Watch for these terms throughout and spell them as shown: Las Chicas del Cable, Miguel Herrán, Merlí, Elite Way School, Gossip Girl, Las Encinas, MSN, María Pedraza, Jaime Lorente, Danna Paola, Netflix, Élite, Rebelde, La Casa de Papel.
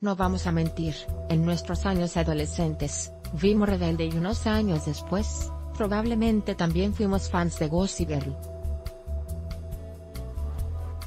No vamos a mentir, en nuestros años adolescentes, vimos Rebelde y unos años después, probablemente también fuimos fans de Gossip Girl.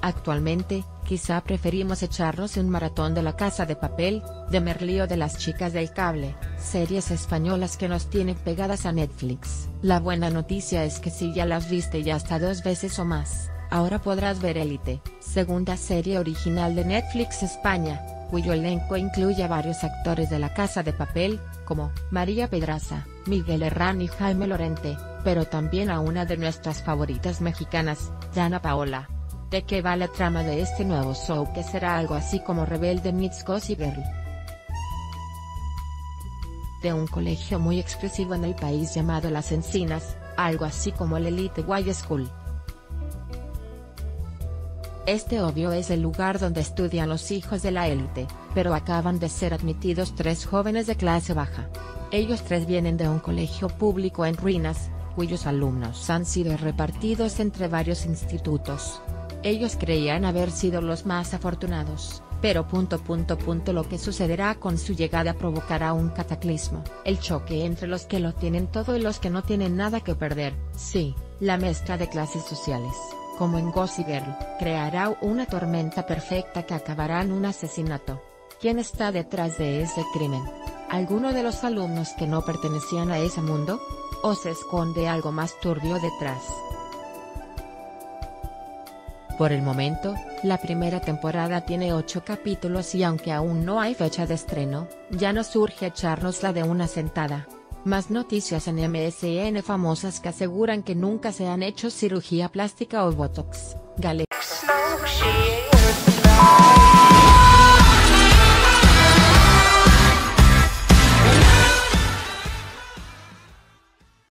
Actualmente, quizá preferimos echarnos un maratón de La Casa de Papel, de Merlí o de Las Chicas del Cable, series españolas que nos tienen pegadas a Netflix. La buena noticia es que si ya las viste ya hasta 2 veces o más, ahora podrás ver Élite, segunda serie original de Netflix España, cuyo elenco incluye a varios actores de La Casa de Papel, como María Pedraza, Miguel Herrán y Jaime Lorente, pero también a una de nuestras favoritas mexicanas, Danna Paola. ¿De qué va la trama de este nuevo show que será algo así como Rebelde meets Gossip Girl? De un colegio muy exclusivo en el país llamado Las Encinas, algo así como el Elite Way School. Este obvio es el lugar donde estudian los hijos de la élite, pero acaban de ser admitidos 3 jóvenes de clase baja. Ellos 3 vienen de un colegio público en ruinas, cuyos alumnos han sido repartidos entre varios institutos. Ellos creían haber sido los más afortunados, pero lo que sucederá con su llegada provocará un cataclismo, el choque entre los que lo tienen todo y los que no tienen nada que perder. Sí, la mezcla de clases sociales, como en Gossip Girl, creará una tormenta perfecta que acabará en un asesinato. ¿Quién está detrás de ese crimen? ¿Alguno de los alumnos que no pertenecían a ese mundo? ¿O se esconde algo más turbio detrás? Por el momento, la primera temporada tiene 8 capítulos y aunque aún no hay fecha de estreno, ya nos urge echárnosla de una sentada. Más noticias en MSN: famosas que aseguran que nunca se han hecho cirugía plástica o botox.